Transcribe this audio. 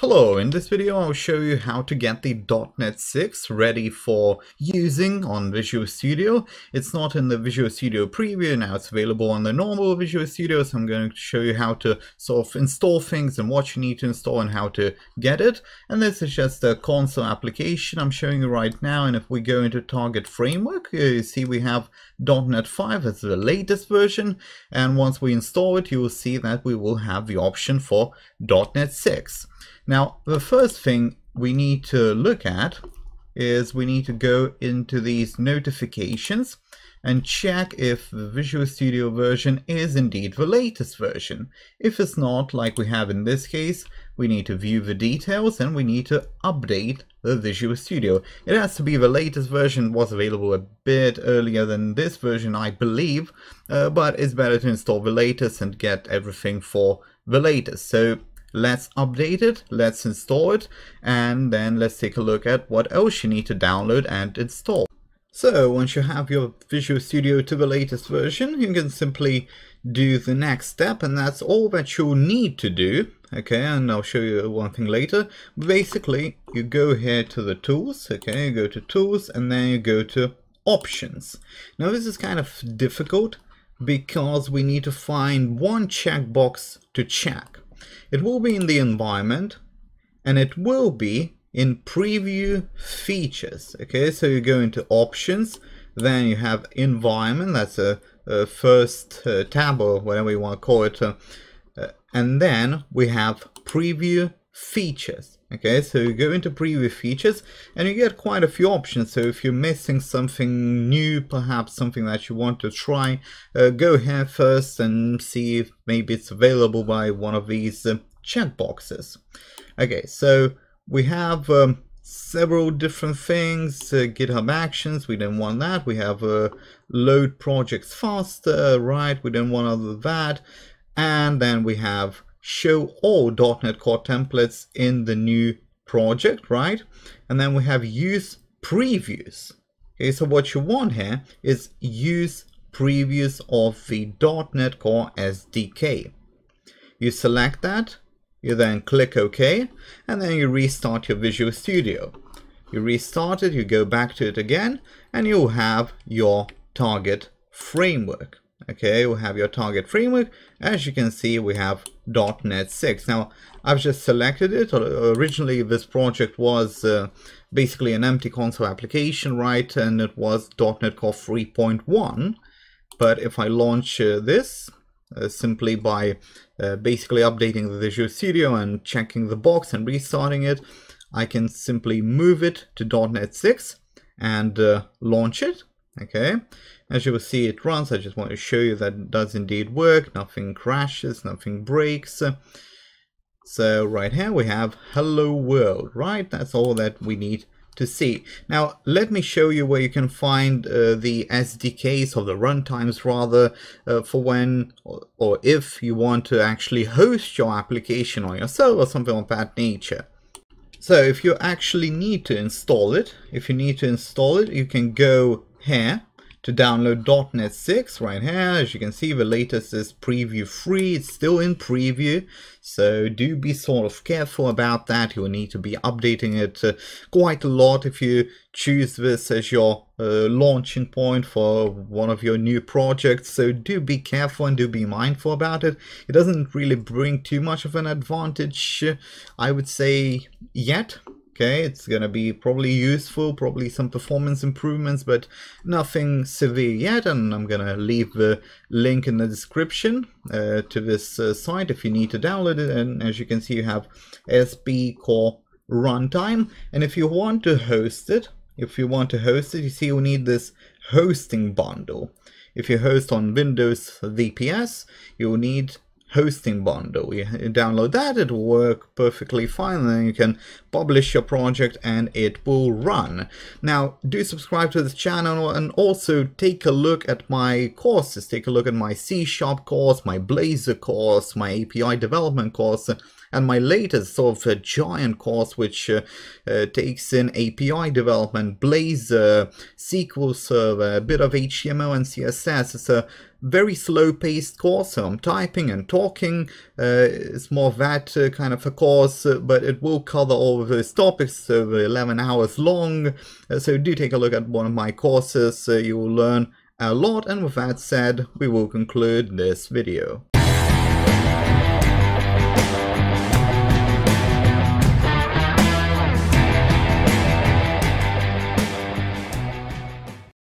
Hello, in this video I'll show you how to get the .NET 6 ready for using on Visual Studio. It's not in the Visual Studio preview, now it's available on the normal Visual Studio, so I'm going to show you how to sort of install things and what you need to install and how to get it. And this is just a console application I'm showing you right now, and if we go into target framework, you see we have .NET 5 as the latest version, and once we install it you will see that we will have the option for .NET 6. Now, the first thing we need to look at is we need to go into these notifications and check if the Visual Studio version is indeed the latest version. If it's not, like we have in this case, we need to view the details and we need to update the Visual Studio. It has to be the latest version, was available a bit earlier than this version, I believe, but it's better to install the latest and get everything for the latest. So let's update it, let's install it, and then let's take a look at what else you need to download and install. So once you have your Visual Studio to the latest version, you can simply do the next step, and that's all that you'll need to do. Okay, and I'll show you one thing later. Basically, you go here to the tools, okay, you go to tools, and then you go to options. Now this is kind of difficult because we need to find one checkbox to check. It will be in the environment and it will be in preview features. Okay, so you go into options, then you have environment, that's a first tab or whatever you want to call it, and then we have preview features. Okay, so you go into preview features and you get quite a few options. So if you're missing something new, perhaps something that you want to try, go here first and see if maybe it's available by one of these checkboxes. Okay, so we have several different things. GitHub Actions, we don't want that. We have load projects faster, right? We don't want all of that. And then we have show all .NET Core templates in the new project, right? And then we have use previews. Okay, so what you want here is use previews of the .NET Core SDK. You select that, you then click OK, and then you restart your Visual Studio. You restart it, you go back to it again, and you'll have your target framework. Okay, we'll have your target framework. As you can see, we have .NET 6. Now, I've just selected it. Originally, this project was basically an empty console application, right? And it was .NET Core 3.1. But if I launch this, simply by basically updating the Visual Studio and checking the box and restarting it, I can simply move it to .NET 6 and launch it. Okay, as you will see it runs. I just want to show you that it does indeed work. Nothing crashes, nothing breaks. So right here we have hello world, right? That's all that we need to see. Now let me show you where you can find the SDKs, or the runtimes rather, for when or if you want to actually host your application or your server or something of that nature. So if you actually need to install it, you can go here to download .NET 6 right here. As you can see, the latest is preview free. It's still in preview, so do be sort of careful about that. You'll need to be updating it quite a lot if you choose this as your launching point for one of your new projects. So do be careful and do be mindful about it. It doesn't really bring too much of an advantage, I would say, yet. Okay, it's going to be probably useful, probably some performance improvements, but nothing severe yet. And I'm going to leave the link in the description to this site if you need to download it. And as you can see, you have ASP Core runtime. And if you want to host it, you see you'll need this hosting bundle. If you host on Windows VPS, you'll need hosting bundle. You download that, it will work perfectly fine, and then you can publish your project and it will run. Now do subscribe to this channel, and also take a look at my courses. Take a look at my C# course, my Blazor course, my API development course, and my latest software giant course, which takes in API development, Blazor, SQL Server, a bit of HTML and CSS. It's a very slow-paced course, so I'm typing and talking. It's more that kind of a course, but it will cover all of those topics, so 11 hours long. So do take a look at one of my courses, you will learn a lot. And with that said, we will conclude this video.